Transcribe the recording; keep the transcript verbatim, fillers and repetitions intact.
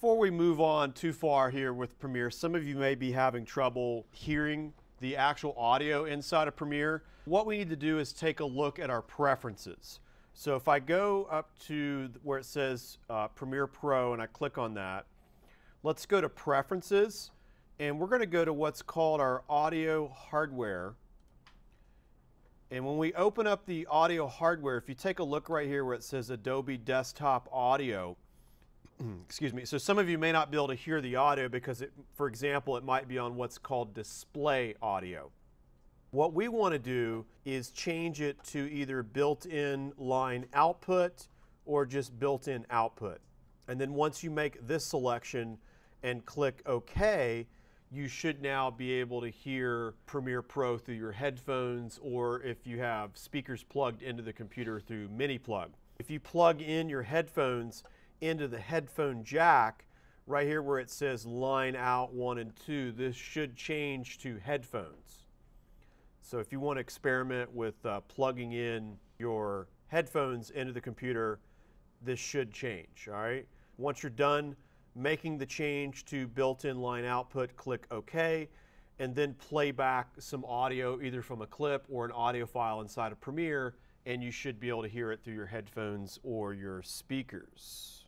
Before we move on too far here with Premiere, some of you may be having trouble hearing the actual audio inside of Premiere. What we need to do is take a look at our preferences. So if I go up to where it says uh, Premiere Pro and I click on that, let's go to Preferences, and we're going to go to what's called our Audio Hardware. And when we open up the Audio Hardware, if you take a look right here where it says Adobe Desktop Audio, excuse me, so some of you may not be able to hear the audio because, it, for example, it might be on what's called Display Audio. What we want to do is change it to either built-in line output or just built-in output. And then once you make this selection and click OK, you should now be able to hear Premiere Pro through your headphones, or if you have speakers plugged into the computer, through mini plug. If you plug in your headphones into the headphone jack, right here where it says line out one and two, this should change to headphones. So if you want to experiment with uh, plugging in your headphones into the computer, this should change, all right? Once you're done making the change to built-in line output, click OK, and then play back some audio either from a clip or an audio file inside of Premiere, and you should be able to hear it through your headphones or your speakers.